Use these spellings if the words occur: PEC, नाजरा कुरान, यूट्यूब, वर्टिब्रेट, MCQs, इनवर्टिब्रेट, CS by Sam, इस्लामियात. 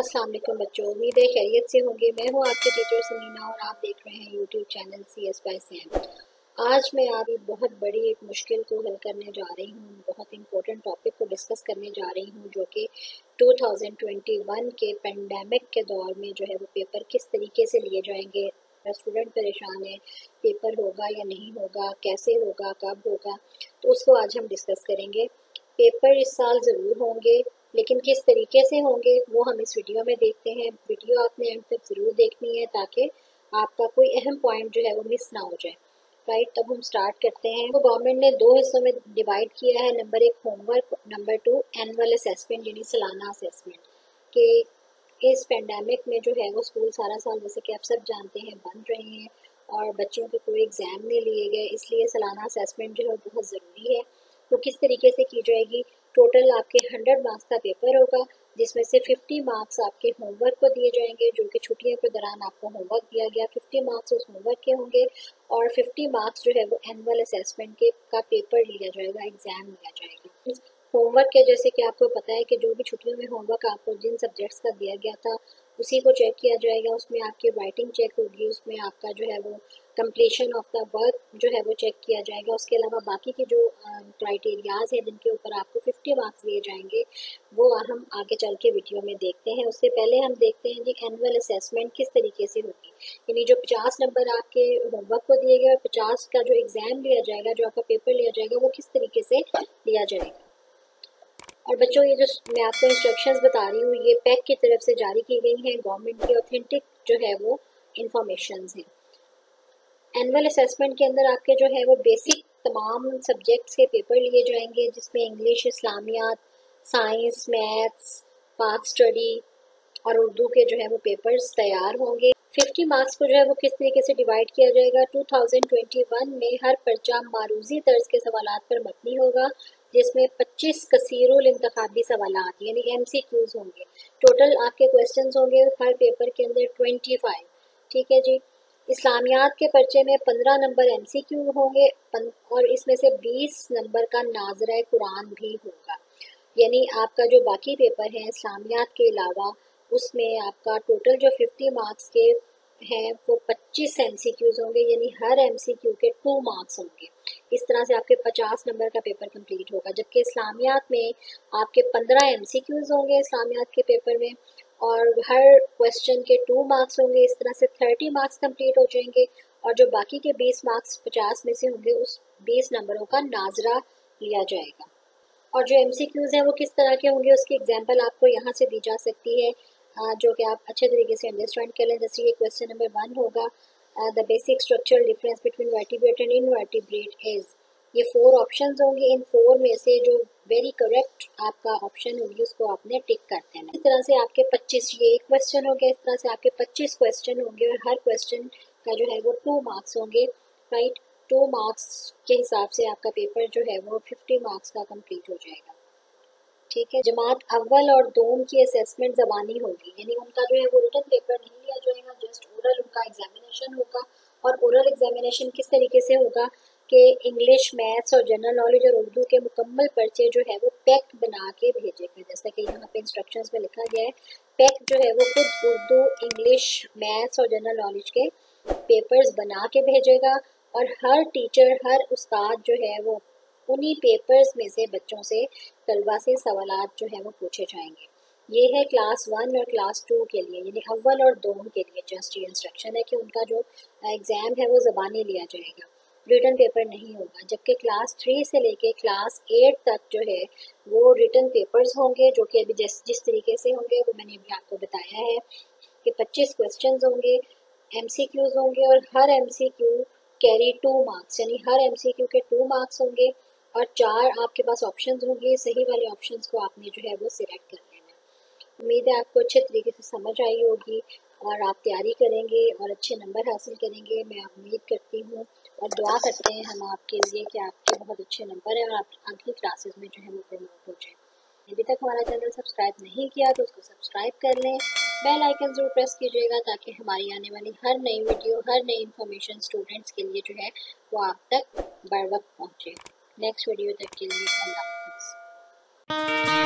अस्सलाम वालेकुम बच्चों, उम्मीद है खैरियत से होंगे। मैं हूँ आपकी टीचर सीमा और आप देख रहे हैं यूट्यूब channel CS by Sam। आज मैं आपकी बहुत बड़ी एक मुश्किल को हल करने जा रही हूँ, बहुत इंपॉर्टेंट टॉपिक को डिस्कस करने जा रही हूँ जो कि 2021 के पेंडेमिक के दौर में जो है वो पेपर किस तरीके से लिए जाएंगे। स्टूडेंट परेशान है, पेपर होगा या नहीं होगा, कैसे होगा, कब होगा, तो उसको आज हम डिस्कस करेंगे। पेपर इस साल ज़रूर होंगे लेकिन किस तरीके से होंगे वो हम इस वीडियो में देखते हैं। वीडियो आपने एंड तक ज़रूर देखनी है ताकि आपका कोई अहम पॉइंट जो है वो मिस ना हो जाए, राइट। तब हम स्टार्ट करते हैं। वो गवर्नमेंट ने दो हिस्सों में डिवाइड किया है, नंबर एक homework, number two annual assessment यानी सालाना असेसमेंट। कि इस पेंडेमिक में जो है वो स्कूल सारा साल, जैसे कि आप सब जानते हैं, बंद रहे हैं और बच्चों के कोई एग्ज़ाम नहीं लिए गए, इसलिए सालाना असेसमेंट जो है बहुत ज़रूरी है। तो किस तरीके से की जाएगी, टोटल आपके 100 मार्क्स का पेपर होगा जिसमें से 50 मार्क्स आपके होमवर्क को दिए जाएंगे जो कि छुट्टियों के दौरान आपको होमवर्क दिया गया। 50 मार्क्स उस होमवर्क के होंगे और 50 मार्क्स जो है वो एनुअल असेसमेंट के का पेपर लिया जाएगा, एग्ज़ाम लिया जाएगा। होमवर्क के जैसे कि आपको पता है कि जो भी छुट्टियों में होमवर्क आपको जिन सब्जेक्ट्स का दिया गया था उसी को चेक किया जाएगा। उसमें आपकी राइटिंग चेक होगी, उसमें आपका जो है वो कंप्लीशन ऑफ द वर्क जो है वो चेक किया जाएगा। उसके अलावा बाकी के जो क्राइटेरियाज हैं जिनके ऊपर आपको 50 मार्क्स दिए जाएंगे वो हम आगे चल के वीडियो में देखते हैं। उससे पहले हम देखते हैं जी एनुअल असेसमेंट किस तरीके से होगी। यानी जो 50 नंबर आपके होमवर्क को दिए गए और 50 का जो एग्ज़ाम लिया जाएगा, जो आपका पेपर लिया जाएगा, वो किस तरीके से लिया जाएगा। और बच्चों ये जो मैं आपको इंस्ट्रक्शंस बता रही हूँ ये पैक की तरफ से जारी की गई हैं, गवर्नमेंट की ऑथेंटिक जो है वो इंफॉर्मेशंस हैं। एनुअल असेसमेंट के अंदर आपके जो है वो बेसिक तमाम सब्जेक्ट्स के पेपर लिए जाएंगे जिसमें इंग्लिश, इस्लामियात, साइंस, मैथ्स, पाथ स्टडी और उर्दू के जो है वो पेपर्स तैयार होंगे। 50 मार्क्स को जो है वो किस तरीके से डिवाइड किया जाएगा, 2021 में हर पर्चा मारूजी तर्ज के सवालात पर मबनी होगा जिसमें 25 कसीरुल इंतखाबी सवालात यानी MCQs होंगे। टोटल आपके क्वेश्चंस होंगे हर पेपर के अंदर 25, ठीक है जी। इस्लामियात के पर्चे में 15 नंबर MCQ होंगे और इसमें से 20 नंबर का नाजरा कुरान भी होगा। यानी आपका जो बाकी पेपर है इस्लामियात के अलावा उसमें आपका टोटल जो 50 मार्क्स के हैं वो 25 MCQs होंगे, यानी हर MCQ के 2 मार्क्स होंगे। इस तरह से आपके 50 नंबर का पेपर कंप्लीट होगा। जबकि इस्लामियात में आपके 15 MCQs होंगे इस्लामियात के पेपर में और हर क्वेश्चन के 2 मार्क्स होंगे। इस तरह से 30 मार्क्स कंप्लीट हो जाएंगे और जो बाकी के 20 मार्क्स 50 में से होंगे उस 20 नंबरों का नाजरा लिया जाएगा। और जो MCQs हैं वो किस तरह के होंगे उसकी एग्जाम्पल आपको यहाँ से दी जा सकती है जो कि आप अच्छे तरीके से अंडरस्टैंड कर लें। जैसे ये क्वेश्चन नंबर 1 होगा, the basic structural difference between वर्टिब्रेट and इनवर्टिब्रेट is. ये 4 ऑप्शंस होंगे, इन 4 में से जो वेरी करेक्ट आपका ऑप्शन होगी उसको आपने टिक कर देना। इस तरह से आपके 25, ये एक क्वेश्चन हो गया, इस तरह से आपके 25 क्वेश्चन होंगे और हर क्वेश्चन का जो है वो 2 मार्क्स होंगे, राइट। 2 मार्क्स के हिसाब से आपका पेपर जो है वो 50 मार्क्स का कम्प्लीट हो जाएगा, ठीक है। जमात अव्वल और दोम की असेसमेंट ज़बानी होगी, यानी उनका जो है वो रिटन पेपर नहीं लिया जाएगा, जस्ट ओरल उनका एग्जामिनेशन होगा। और ओरल एग्जामिनेशन किस तरीके से होगा कि इंग्लिश, मैथ्स और जनरल नॉलेज और उर्दू के मुकम्मल पर्चे जो है वो पैक बना के भेजे गए। जैसा कि यहाँ पे इंस्ट्रक्शंस में लिखा गया है, पैक जो है वो खुद उर्दू, इंग्लिश, मैथ्स और जनरल नॉलेज के पेपर्स बना के भेजेगा और हर टीचर, हर उस्ताद जो है वो उन्हीं पेपर्स में से बच्चों से, तलबा से सवालात जो है वो पूछे जाएंगे। ये है क्लास 1 और क्लास 2 के लिए, यानी अव्वल और दोम के लिए जस्ट ये इंस्ट्रक्शन है कि उनका जो एग्ज़ाम है वो ज़बानी लिया जाएगा, रिटन पेपर नहीं होगा। जबकि क्लास 3 से लेके क्लास 8 तक जो है वो रिटन पेपर्स होंगे जो कि अभी जिस तरीके से होंगे वो मैंने अभी आपको बताया है कि 25 क्वेश्चन होंगे, MCQs होंगे और हर MCQ कैरी 2 मार्क्स, यानी हर MCQ के 2 मार्क्स होंगे और 4 आपके पास ऑप्शंस होंगे। सही वाले ऑप्शंस को आपने जो है वो सिलेक्ट कर लेना है। उम्मीद है आपको अच्छे तरीके से समझ आई होगी और आप तैयारी करेंगे और अच्छे नंबर हासिल करेंगे, मैं उम्मीद करती हूँ और दुआ करते हैं हम आपके लिए कि आपके बहुत अच्छे नंबर हैं और आप अगली क्लासेस में जो है वो प्रमोट हो जाए। अभी तक हमारा चैनल सब्सक्राइब नहीं किया तो उसको सब्सक्राइब कर लें, बेल आइकन जरूर प्रेस कीजिएगा ताकि हमारी आने वाली हर नई वीडियो, हर नई इंफॉर्मेशन स्टूडेंट्स के लिए जो है वो आप तक बर वक्त पहुँचे। नेक्स्ट वीडियो तक के लिए अल्लाह हाफ़िज़।